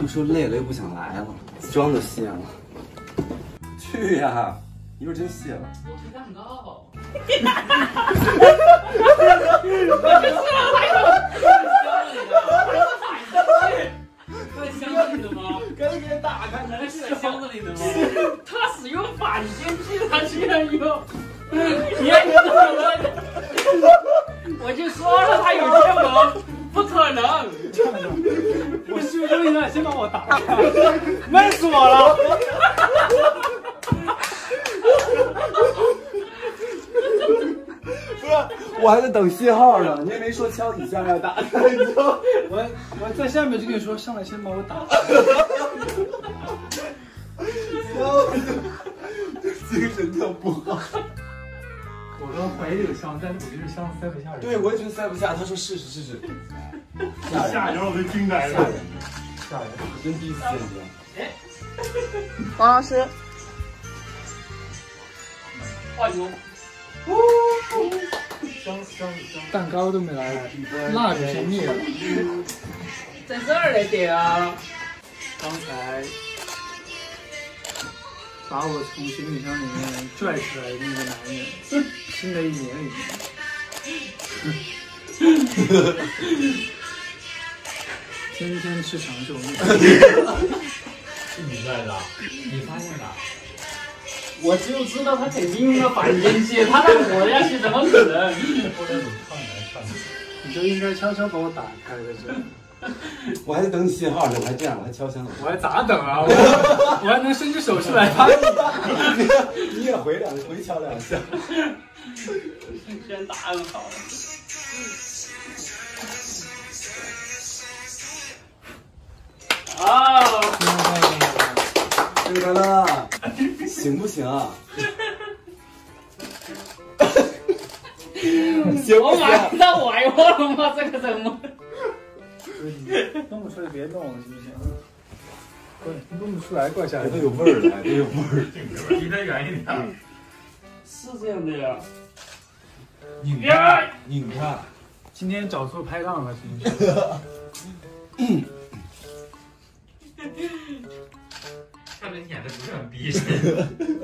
又说累了又不想来了，妆都卸了。去呀，一会儿真卸了。我吃蛋糕。在箱子里的吗？他使用法，你先去，他居然用，你还说我就说了他有些忙，不可能。我去扔一下，先把我打开，闷死我了。不是，我还在等信号呢，你也没说敲几下要打开，你知道？我在下面就跟你说，上来先把我打开。精神特不好。我刚怀疑有香，但是我觉得香塞不下人。对，我也觉得塞不下。他说试试。吓人，我都惊呆了。吓人，真第一次见。王老师，化妆。香。蛋糕都没来，蜡烛先灭了。在这儿来点啊。刚才。 把我从行李箱里面拽出来的那个男人，新的一年里面，天天吃长寿面，是你拽的？你发现的？我就知道他肯定用了反间接，他能活下去怎么可能？后来你看来看去，你就应该悄悄把我打开在这里。 我还得等你信号呢，我还这样，我还敲响了。我还咋等啊？我还能伸出手出来拍你。你也回敲两下。先打就好了。啊！生日快乐！行不行啊？行不行？我让我挨饿了吗？这个怎么？ 弄不出来别弄了，行不行？怪弄不出来，怪吓人。都有味儿了，都有味儿。离得远一点。是这样的呀。拧开。今天找错拍档了，真是。看着你演的不是很逼真。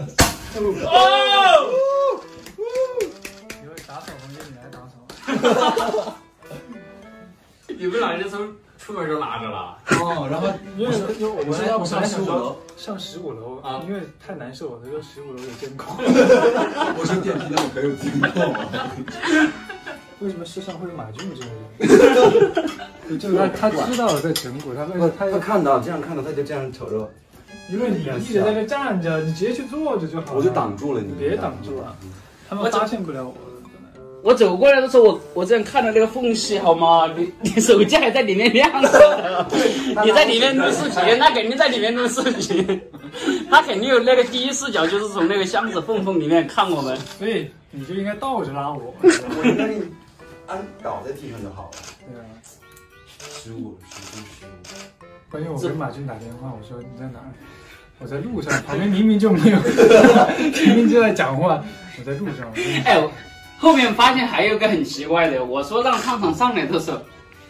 哦。以后打扫房间，你来打扫。 你们俩就从出门就拉着了哦，然后我说要不上15楼，上15楼啊，因为太难受了。他说15楼有监控，我说电梯那可有监控啊？为什么世上会有马俊这种人？就是他知道我在整蛊，他看到这样看到他就这样瞅着，因为你一直在这站着，你直接去坐着就好了。我就挡住了你，别挡住了，他们发现不了我。 我走过来的时候，我这样看到那个缝隙，好吗？你手机还在里面亮着，你在里面录视频，他肯定在里面录视频，他肯定有那个第一视角，就是从那个箱子缝里面看我们。所以你就应该倒着拉我，我应该给你按倒在地上就好了。对啊，15。关键我给马军打电话，我说你在哪儿？我在路上，旁边明明就没有，明明就在讲话，我在路上。哎。 后面发现还有个很奇怪的，我说让胖胖上来的时候，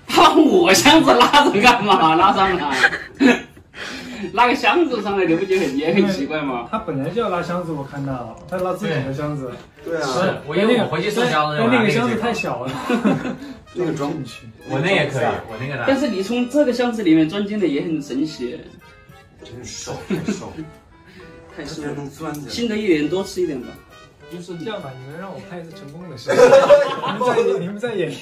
他把我箱子拉着干嘛？拉上来，拉个箱子上来，你不觉得也很奇怪吗？他本来就要拉箱子，我看到他拉自己的箱子。对啊，是我因为我回去送箱子，但那个箱子太小了，那个装不去。我那也可以，我那个。但是你从这个箱子里面钻进的也很神奇，真瘦，太瘦了，能钻进去。新的一年多吃一点吧。 就是这样吧，你们让我拍一次成功的事情，你们再演。